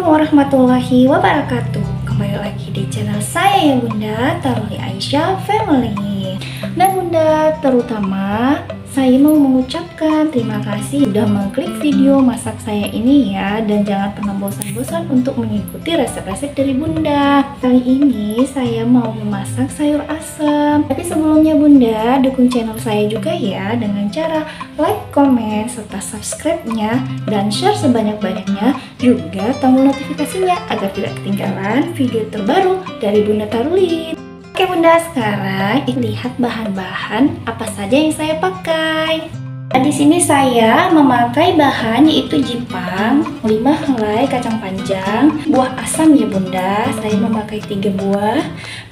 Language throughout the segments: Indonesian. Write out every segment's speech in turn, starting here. Assalamualaikum warahmatullahi wabarakatuh. Kembali lagi di channel saya ya Bunda, Taruli Aisyah Family. Nah Bunda, terutama saya mau mengucapkan terima kasih sudah mengklik video masak saya ini ya. Dan jangan pernah bosan-bosan untuk mengikuti resep-resep dari Bunda. Kali ini saya mau memasak sayur asem. Tapi sebelumnya Bunda, dukung channel saya juga ya dengan cara like, komen, serta subscribe-nya dan share sebanyak-banyaknya, juga tombol notifikasinya agar tidak ketinggalan video terbaru dari Bunda Taruli. Oke Bunda, sekarang lihat bahan-bahan apa saja yang saya pakai. Nah, di sini saya memakai bahan yaitu jipang, 5 helai kacang panjang, buah asam ya Bunda, saya memakai 3 buah.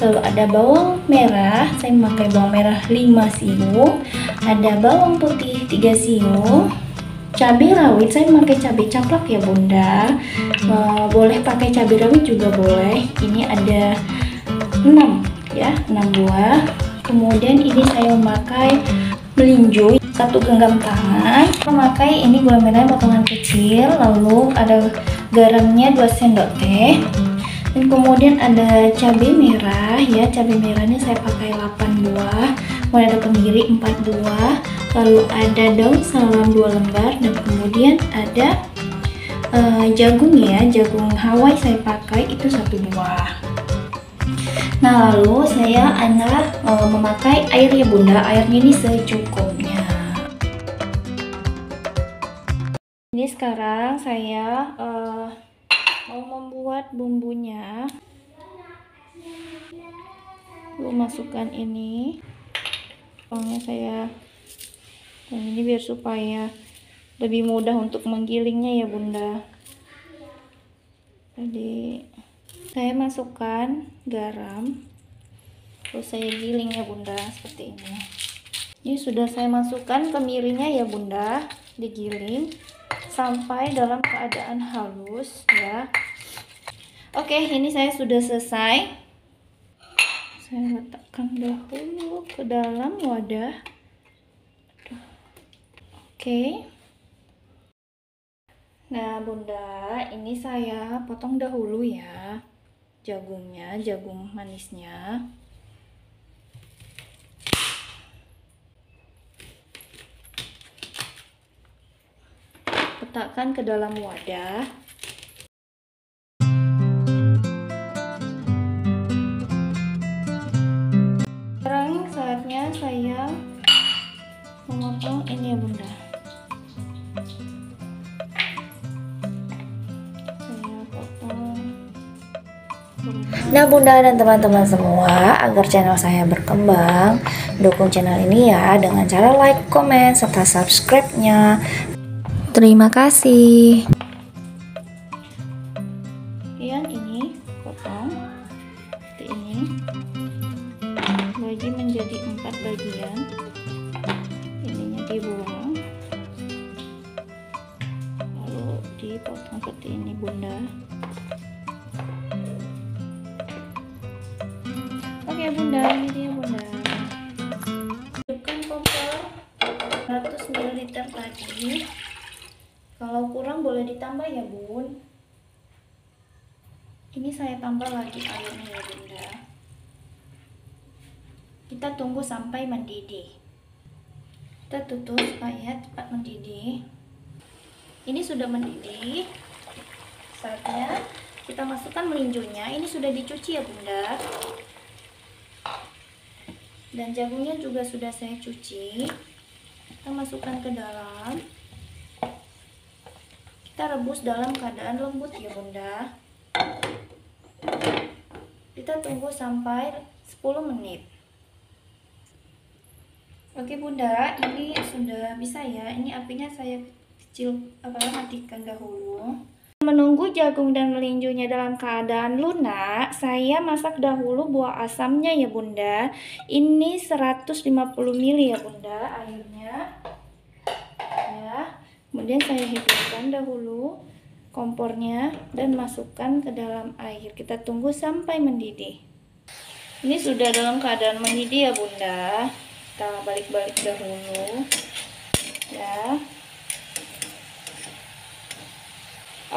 Lalu ada bawang merah, saya memakai bawang merah 5 siung. Ada bawang putih 3 siung. Cabe rawit, saya memakai cabe caplak ya Bunda. Boleh pakai cabe rawit juga boleh. Ini ada 6 ya, 6 buah. Kemudian ini saya memakai melinjo 1 genggam tangan. Saya memakai ini gula merah potongan kecil, lalu ada garamnya 2 sendok teh. Dan kemudian ada cabe merah ya, cabe merahnya saya pakai 8 buah. Kemudian ada kemiri 4 buah. Lalu ada daun salam 2 lembar, dan kemudian ada jagung ya, jagung Hawaii saya pakai itu 1 buah. Nah lalu saya adalah memakai air ya Bunda, airnya ini secukupnya. Ini sekarang saya mau membuat bumbunya. Lalu masukkan ini, bawangnya saya. Nah, ini biar supaya lebih mudah untuk menggilingnya ya Bunda. Jadi saya masukkan garam, terus saya giling ya Bunda seperti ini. Ini sudah saya masukkan kemirinya ya Bunda, digiling sampai dalam keadaan halus ya. Oke, ini saya sudah selesai. Saya letakkan dahulu ke dalam wadah. Oke. Nah Bunda, ini saya potong dahulu ya jagungnya, jagung manisnya. Letakkan ke dalam wadah. Sekarang saatnya saya memotong ini ya Bunda. Nah Bunda dan teman-teman semua, agar channel saya berkembang, dukung channel ini ya dengan cara like, komen, serta subscribe-nya. Terima kasih. Yang ini potong seperti ini, bagi menjadi 4 bagian. Ininya dibuang, lalu dipotong seperti ini Bunda. Oke Bunda, ini dia Bunda. Hidupkan kompor 100 ml tadi. Kalau kurang boleh ditambah ya Bun. Ini saya tambah lagi airnya ya Bunda. Kita tunggu sampai mendidih. Kita tutup supaya cepat mendidih. Ini sudah mendidih. Saatnya kita masukkan melinjonya. Ini sudah dicuci ya Bunda. Dan jagungnya juga sudah saya cuci. Kita masukkan ke dalam. Kita rebus dalam keadaan lembut ya Bunda. Kita tunggu sampai 10 menit. Oke Bunda, ini sudah bisa ya. Ini apinya saya matikan dahulu. Menunggu jagung dan melinjonya dalam keadaan lunak, saya masak dahulu buah asamnya ya Bunda. Ini 150 ml ya Bunda airnya ya. Kemudian saya hidupkan dahulu kompornya dan masukkan ke dalam air. Kita tunggu sampai mendidih. Ini sudah dalam keadaan mendidih ya Bunda. Kita balik-balik dahulu ya.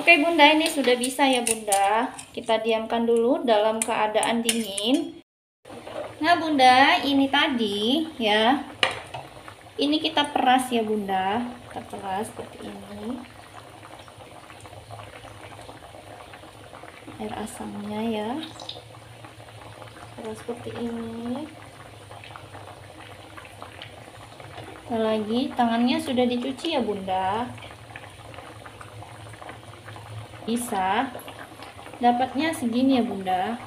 Oke Bunda, ini sudah bisa ya Bunda. Kita diamkan dulu dalam keadaan dingin. Nah Bunda, ini tadi ya, ini kita peras ya Bunda. Kita peras seperti ini air asamnya ya, terus seperti ini. Lagi tangannya sudah dicuci ya Bunda. Bisa dapatnya segini ya Bunda.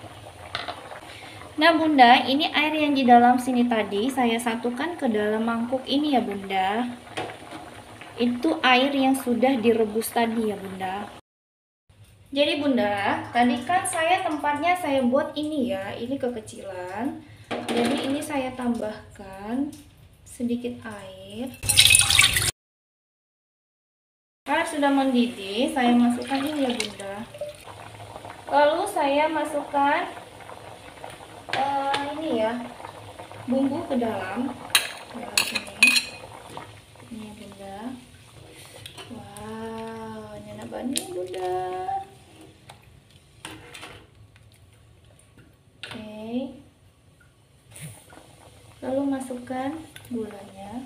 Nah Bunda, ini air yang di dalam sini tadi saya satukan ke dalam mangkuk ini ya Bunda. Itu air yang sudah direbus tadi ya Bunda. Jadi Bunda, tadi kan saya tempatnya saya buat ini ya, ini kekecilan. Jadi ini saya tambahkan sedikit air. Air sudah mendidih, saya masukkan ini ya Bunda. Lalu saya masukkan ini ya, bumbu ke dalam. Ini ya Bunda. Wow, enak banget ya Bunda. Lalu masukkan gulanya,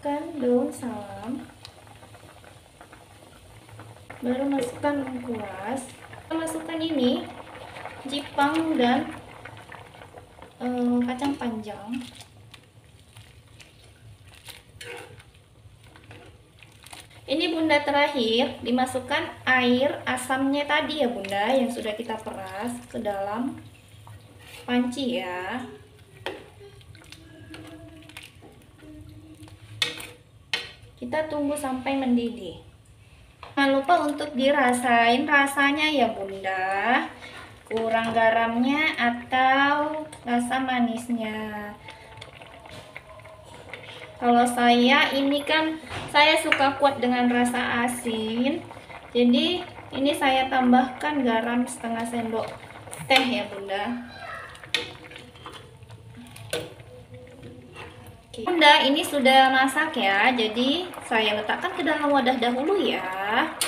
masukkan daun salam, baru masukkan lengkuas, masukkan ini jipang dan kacang panjang. Ini Bunda terakhir dimasukkan air asamnya tadi ya Bunda, yang sudah kita peras ke dalam panci ya. Kita tunggu sampai mendidih. Jangan lupa untuk dirasain rasanya ya Bunda, kurang garamnya atau rasa manisnya. Kalau saya ini kan saya suka kuat dengan rasa asin, jadi ini saya tambahkan garam setengah sendok teh ya Bunda. Oke. Bunda, ini sudah masak ya, jadi saya letakkan ke dalam wadah dahulu ya.